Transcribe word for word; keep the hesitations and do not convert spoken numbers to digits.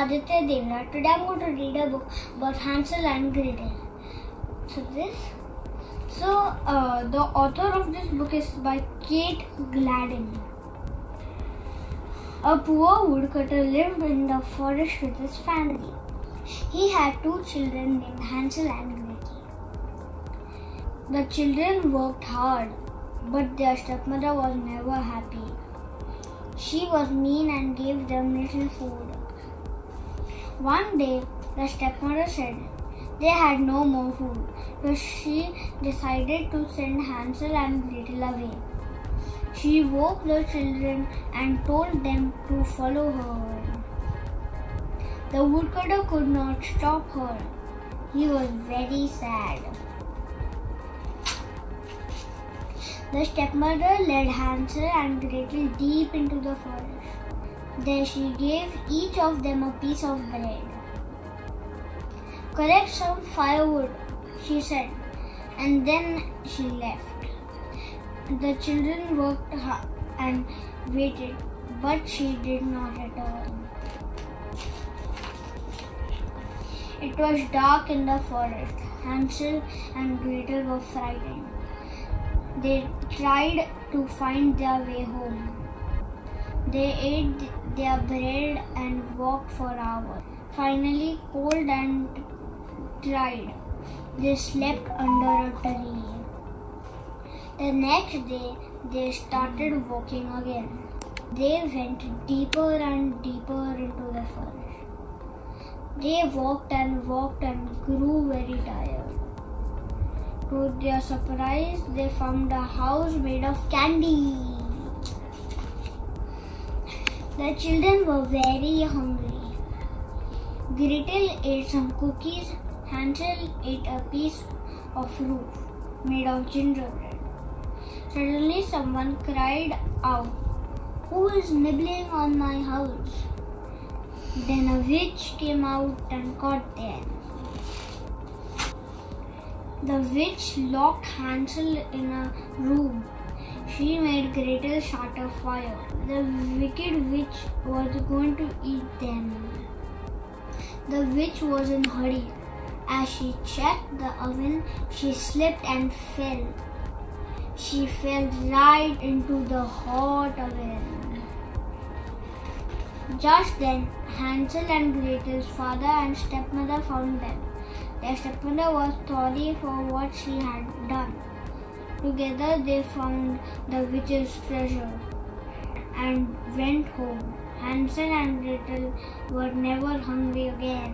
Aditya Devna. Today I'm going to read a book about Hansel and Gretel. So this, so uh, the author of this book is by Kate Gladden. A poor woodcutter lived in the forest with his family. He had two children named Hansel and Gretel. The children worked hard, but their stepmother was never happy. She was mean and gave them little food. One day, the stepmother said they had no more food, so she decided to send Hansel and Gretel away. She woke the children and told them to follow her. The woodcutter could not stop her. He was very sad. The stepmother led Hansel and Gretel deep into the forest. There she gave each of them a piece of bread. "Collect some firewood," she said, and then she left. The children worked hard and waited, but she did not return. It was dark in the forest. Hansel and Gretel were frightened. They tried to find their way home. They ate their bread and walked for hours. Finally, cold and tired, they slept under a tree. The next day, they started walking again. They went deeper and deeper into the forest. They walked and walked and grew very tired. To their surprise, they found a house made of candy. The children were very hungry. Gretel ate some cookies. Hansel ate a piece of fruit made of gingerbread. Suddenly, someone cried out, "Who is nibbling on my house?" Then a witch came out and caught them. The witch locked Hansel in a room. She made Gretel start a fire. The wicked witch was going to eat them. The witch was in a hurry. As she checked the oven, she slipped and fell. She fell right into the hot oven. Just then, Hansel and Gretel's father and stepmother found them. Their stepmother was sorry for what she had done. Together they found the witch's treasure and went home. Hansel and Gretel were never hungry again.